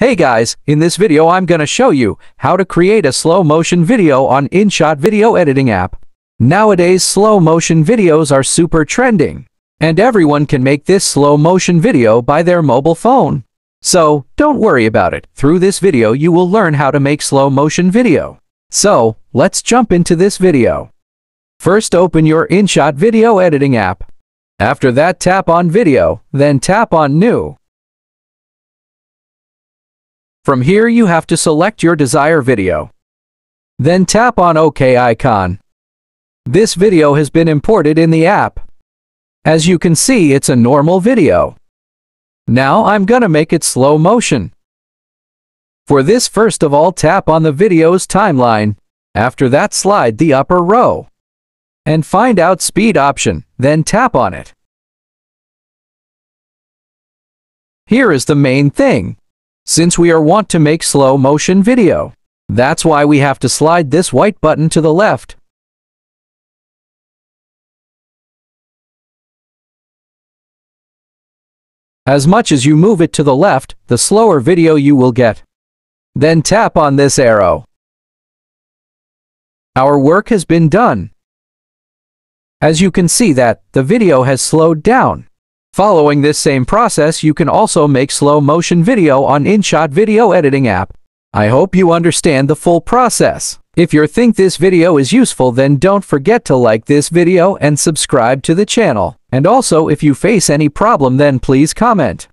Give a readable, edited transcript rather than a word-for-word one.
Hey guys, in this video I'm gonna show you how to create a slow motion video on InShot video editing app. Nowadays slow motion videos are super trending, and everyone can make this slow motion video by their mobile phone. So, don't worry about it, through this video you will learn how to make slow motion video. So, let's jump into this video. First open your InShot video editing app. After that tap on video, then tap on new. From here you have to select your desired video. Then tap on OK icon. This video has been imported in the app. As you can see, it's a normal video. Now I'm gonna make it slow motion. For this, first of all tap on the video's timeline. After that slide the upper row. And find out speed option, then tap on it. Here is the main thing. Since we want to make slow motion video, that's why we have to slide this white button to the left. As much as you move it to the left, the slower video you will get. Then tap on this arrow. Our work has been done. As you can see that, the video has slowed down. Following this same process, you can also make slow motion video on InShot video editing app. I hope you understand the full process. If you think this video is useful, then don't forget to like this video and subscribe to the channel. And also, if you face any problem, then please comment.